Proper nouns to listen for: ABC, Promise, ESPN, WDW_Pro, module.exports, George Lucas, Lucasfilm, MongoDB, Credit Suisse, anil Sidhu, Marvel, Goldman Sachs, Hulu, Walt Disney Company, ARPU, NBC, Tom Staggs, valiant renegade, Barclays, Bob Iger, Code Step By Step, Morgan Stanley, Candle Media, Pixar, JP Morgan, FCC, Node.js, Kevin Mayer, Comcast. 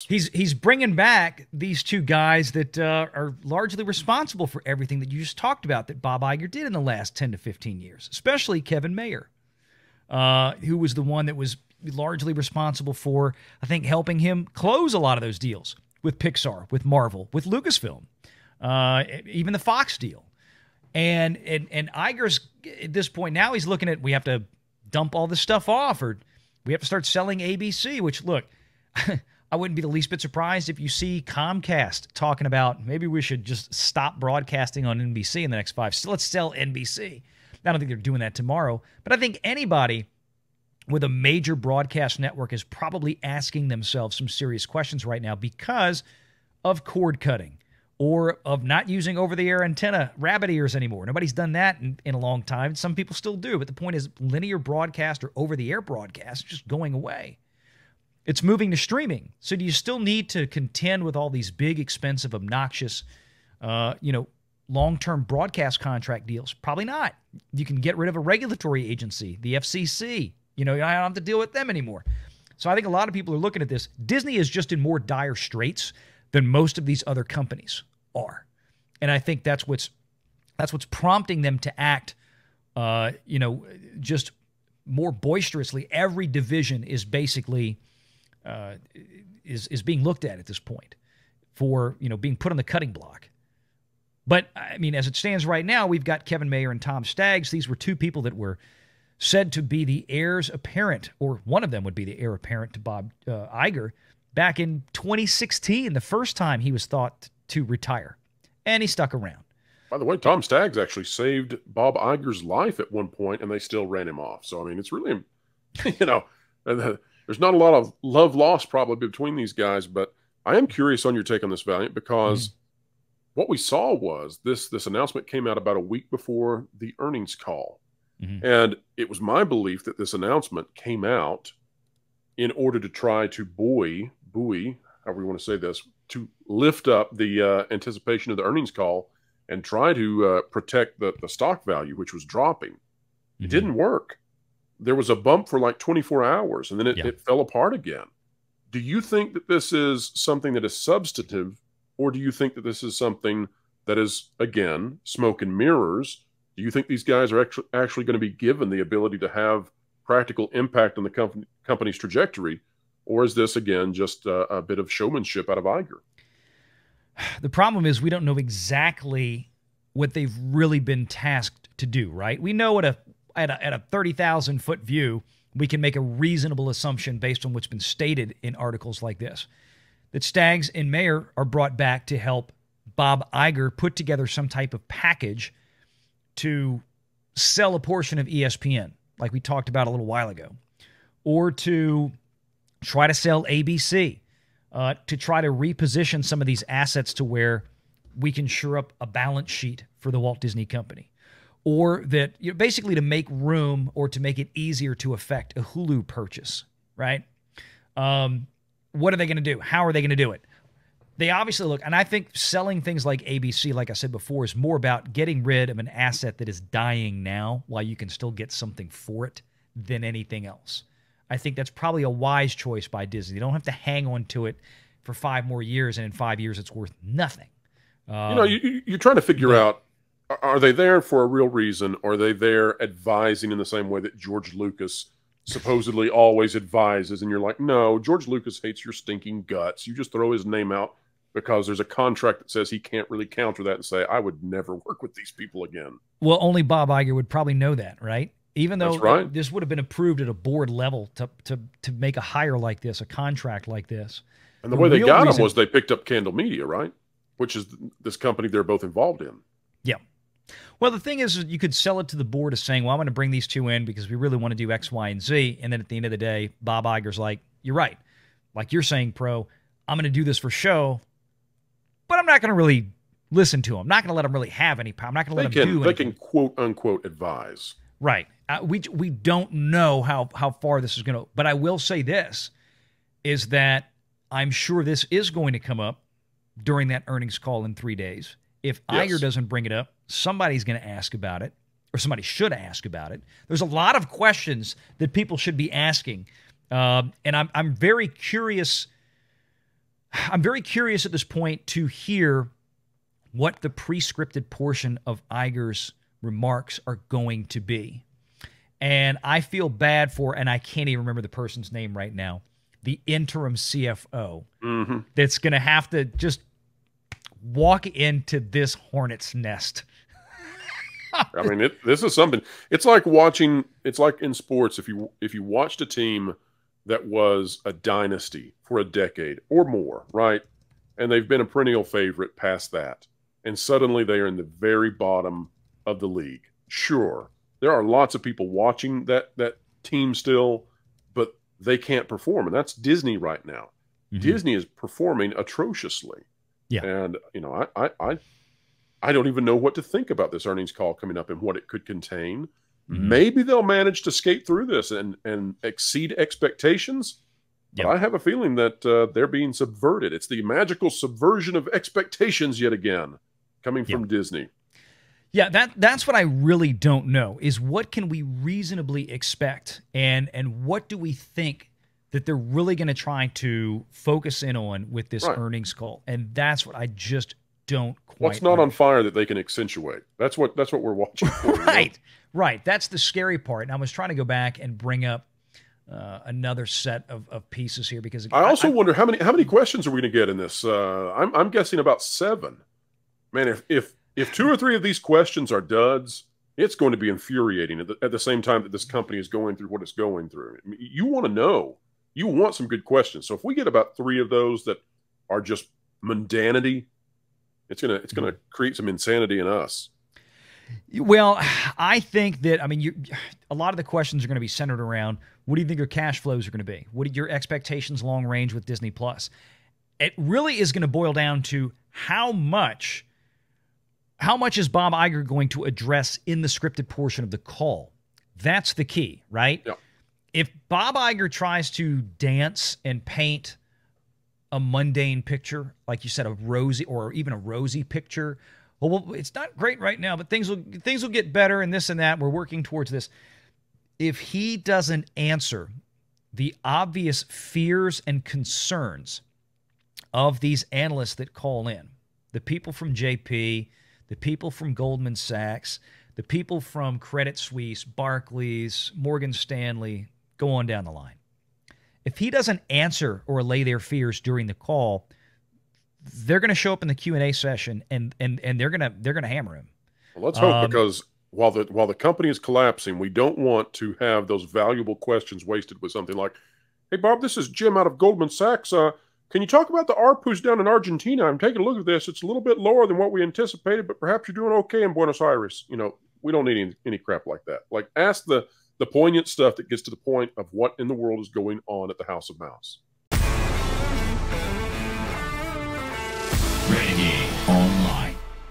He's bringing back these two guys that are largely responsible for everything that you just talked about that Bob Iger did in the last 10 to 15 years, especially Kevin Mayer, who was the one that was largely responsible for, I think, helping him close a lot of those deals with Pixar, with Marvel, with Lucasfilm, even the Fox deal. And Iger's, at this point now, he's looking at, we have to dump all this stuff off, or we have to start selling ABC, which, look, I wouldn't be the least bit surprised if you see Comcast talking about maybe we should just stop broadcasting on NBC in the next 5. So let's sell NBC. I don't think they're doing that tomorrow, but I think anybody with a major broadcast network is probably asking themselves some serious questions right now because of cord cutting or of not using over-the-air antenna rabbit ears anymore. Nobody's done that in a long time. Some people still do, but the point is linear broadcast or over-the-air broadcast is just going away. It's moving to streaming. So do you still need to contend with all these big, expensive, obnoxious, long-term broadcast contract deals? Probably not. You can get rid of a regulatory agency, the FCC. You don't have to deal with them anymore. So I think a lot of people are looking at this. Disney is just in more dire straits than most of these other companies are. And I think that's what's prompting them to act, just more boisterously. Every division is basically... is being looked at this point for, being put on the cutting block. But, I mean, as it stands right now, we've got Kevin Mayer and Tom Staggs. These were two people that were said to be the heirs apparent, or one of them would be the heir apparent to Bob Iger back in 2016, the first time he was thought to retire. And he stuck around. By the way, Tom Staggs actually saved Bob Iger's life at one point, and they still ran him off. So, I mean, it's really, there's not a lot of love lost probably between these guys, but I am curious on your take on this, Valiant, because what we saw was this announcement came out about a week before the earnings call. And it was my belief that this announcement came out in order to try to buoy, however you want to say this, to lift up the anticipation of the earnings call and try to protect the stock value, which was dropping. It didn't work. There was a bump for like 24 hours, and then it fell apart again. Do you think that this is something that is substantive, or do you think that this is something that is, again, smoke and mirrors? Do you think these guys are actually going to be given the ability to have practical impact on the company's trajectory, or is this, again, just a bit of showmanship out of Iger? The problem is we don't know exactly what they've really been tasked to do, right? We know what at a 30,000-foot view, we can make a reasonable assumption based on what's been stated in articles like this, that Staggs and Mayer are brought back to help Bob Iger put together some type of package to sell a portion of ESPN, like we talked about a little while ago, or to try to sell ABC, to try to reposition some of these assets to where we can shore up a balance sheet for the Walt Disney Company. Or that, basically to make room or to make it easier to effect a Hulu purchase, right? What are they going to do? How are they going to do it? They obviously look, and I think selling things like ABC, like I said before, is more about getting rid of an asset that is dying now while you can still get something for it than anything else. I think that's probably a wise choice by Disney. They don't have to hang on to it for 5 more years, and in 5 years it's worth nothing. You're trying to figure out, are they there for a real reason? Or are they there advising in the same way that George Lucas supposedly always advises? And you're like, no, George Lucas hates your stinking guts. You just throw his name out because there's a contract that says he can't really counter that and say, I would never work with these people again. Well, only Bob Iger would probably know that, right? Even though this would have been approved at a board level to make a hire like this, a contract like this. And the way they got him was they picked up Candle Media, right? Which is this company they're both involved in. Yeah. Well, the thing is you could sell it to the board as saying, well, I'm going to bring these two in because we really want to do X, Y, and Z. And then at the end of the day, Bob Iger's like, you're right. Like you're saying, Pro, I'm going to do this for show, but I'm not going to really listen to him. I'm not going to let him really have any power. I'm not going to let him do anything. They can quote, unquote, advise. Right. We don't know how far this is going to, but I will say this, is that I'm sure this is going to come up during that earnings call in 3 days. If Iger doesn't bring it up, somebody's going to ask about it, or somebody should ask about it. There's a lot of questions that people should be asking, and I'm very curious I'm very curious at this point to hear what the pre-scripted portion of Iger's remarks are going to be. And I feel bad for, and I can't even remember the person's name right now, the interim CFO that's going to have to just walk into this hornet's nest. I mean, this is something. It's like watching, it's like in sports, if you watched a team that was a dynasty for a decade or more, right? And they've been a perennial favorite past that. And suddenly they are in the very bottom of the league. Sure, there are lots of people watching that team still, but they can't perform. And that's Disney right now. Mm-hmm. Disney is performing atrociously. Yeah. And, you know, I don't even know what to think about this earnings call coming up and what it could contain. Mm-hmm. Maybe they'll manage to skate through this and exceed expectations. Yep. But I have a feeling that they're being subverted. It's the magical subversion of expectations yet again coming from Disney. Yeah, that's what I really don't know, is what can we reasonably expect, and what do we think that they're really going to try to focus in on with this earnings call? And that's what I just don't quite know. What's not on fire that they can accentuate? That's what we're watching for. Right. That's the scary part. And I was trying to go back and bring up another set of pieces here, because I also wonder how many questions are we going to get in this? I'm guessing about 7. Man, if 2 or 3 of these questions are duds, it's going to be infuriating at the same time that this company is going through what it's going through. I mean, you want to know. You want some good questions. So if we get about 3 of those that are just mundanity, it's gonna create some insanity in us. Well, I think that, I mean, a lot of the questions are going to be centered around, what do you think your cash flows are going to be? What are your expectations long range with Disney Plus? It really is going to boil down to how much is Bob Iger going to address in the scripted portion of the call? That's the key, right? Yeah. If Bob Iger tries to dance and paint a mundane picture, like you said, a rosy or even a rosy picture, well, it's not great right now, but things will get better and this and that. We're working towards this. If he doesn't answer the obvious fears and concerns of these analysts that call in, the people from JP, the people from Goldman Sachs, the people from Credit Suisse, Barclays, Morgan Stanley, go on down the line. If he doesn't answer or allay their fears during the call, they're going to show up in the Q&A session and they're going to hammer him. Well, let's hope, because while the company is collapsing, we don't want to have those valuable questions wasted with something like, "Hey Bob, this is Jim out of Goldman Sachs. Can you talk about the ARPUs down in Argentina? I'm taking a look at this. It's a little bit lower than what we anticipated, but perhaps you're doing okay in Buenos Aires." You know, we don't need any crap like that. Like, ask the poignant stuff that gets to the point of what in the world is going on at the House of Mouse. Ready.